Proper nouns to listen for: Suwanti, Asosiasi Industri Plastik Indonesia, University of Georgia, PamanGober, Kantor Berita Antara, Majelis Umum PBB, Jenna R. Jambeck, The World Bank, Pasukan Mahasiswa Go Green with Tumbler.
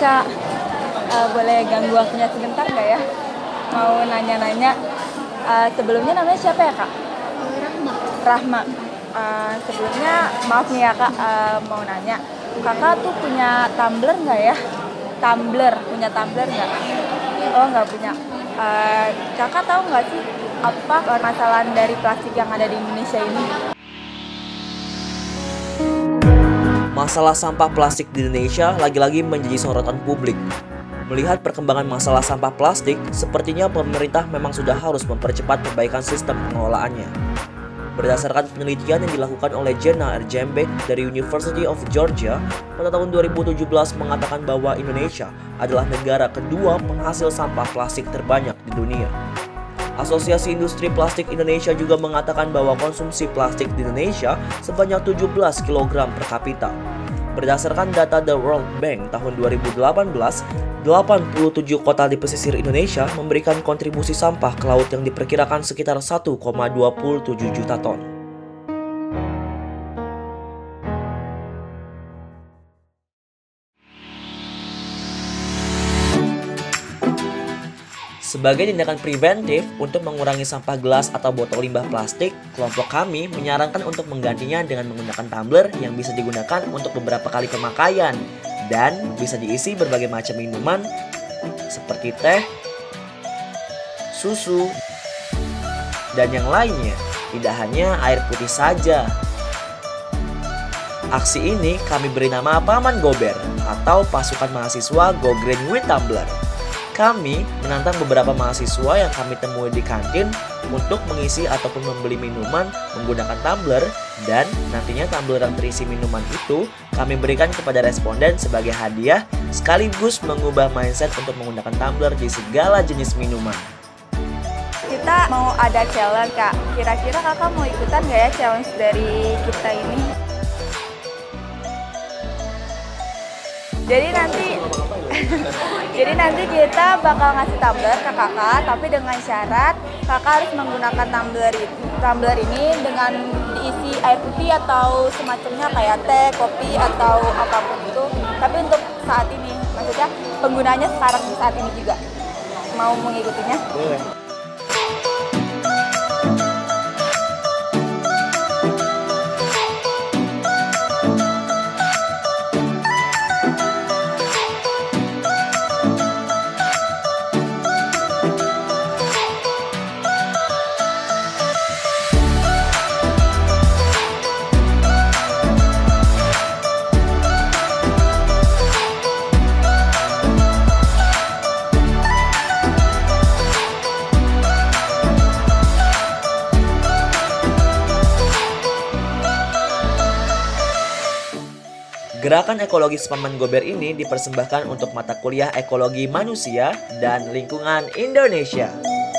Kak, boleh ganggu waktunya sebentar nggak ya? Mau nanya-nanya, sebelumnya namanya siapa ya Kak? Rahma. Sebelumnya maaf nih ya Kak, mau nanya, Kakak tuh punya tumbler nggak ya? Punya tumbler nggak? Oh nggak punya. Kakak tahu nggak sih apa permasalahan dari plastik yang ada di Indonesia ini? Masalah sampah plastik di Indonesia lagi-lagi menjadi sorotan publik. Melihat perkembangan masalah sampah plastik, sepertinya pemerintah memang sudah harus mempercepat perbaikan sistem pengelolaannya. Berdasarkan penelitian yang dilakukan oleh Jenna R. Jambeck dari University of Georgia pada tahun 2017 mengatakan bahwa Indonesia adalah negara kedua penghasil sampah plastik terbanyak di dunia. Asosiasi Industri Plastik Indonesia juga mengatakan bahwa konsumsi plastik di Indonesia sebanyak 17 kg per kapita. Berdasarkan data The World Bank tahun 2018, 87 kota di pesisir Indonesia memberikan kontribusi sampah ke laut yang diperkirakan sekitar 1,27 juta ton. Sebagai tindakan preventif untuk mengurangi sampah gelas atau botol limbah plastik, kelompok kami menyarankan untuk menggantinya dengan menggunakan tumbler yang bisa digunakan untuk beberapa kali pemakaian dan bisa diisi berbagai macam minuman seperti teh, susu, dan yang lainnya. Tidak hanya air putih saja. Aksi ini kami beri nama PAMANGOBER atau Pasukan Mahasiswa Go Green with Tumbler. Kami menantang beberapa mahasiswa yang kami temui di kantin untuk mengisi ataupun membeli minuman menggunakan tumbler, dan nantinya tumbler yang terisi minuman itu kami berikan kepada responden sebagai hadiah, sekaligus mengubah mindset untuk menggunakan tumbler di segala jenis minuman. Kita mau ada challenge Kak, kira-kira Kakak mau ikutan nggak ya challenge dari kita ini? Jadi nanti kita bakal ngasih tumbler ke Kakak, tapi dengan syarat Kakak harus menggunakan tumbler ini dengan diisi air putih atau semacamnya kayak teh, kopi atau apapun itu. Tapi untuk saat ini, maksudnya penggunanya sekarang di saat ini juga. Mau mengikutinya? Boleh. Gerakan ekologis PAMANGOBER ini dipersembahkan untuk mata kuliah Ekologi Manusia dan Lingkungan Indonesia.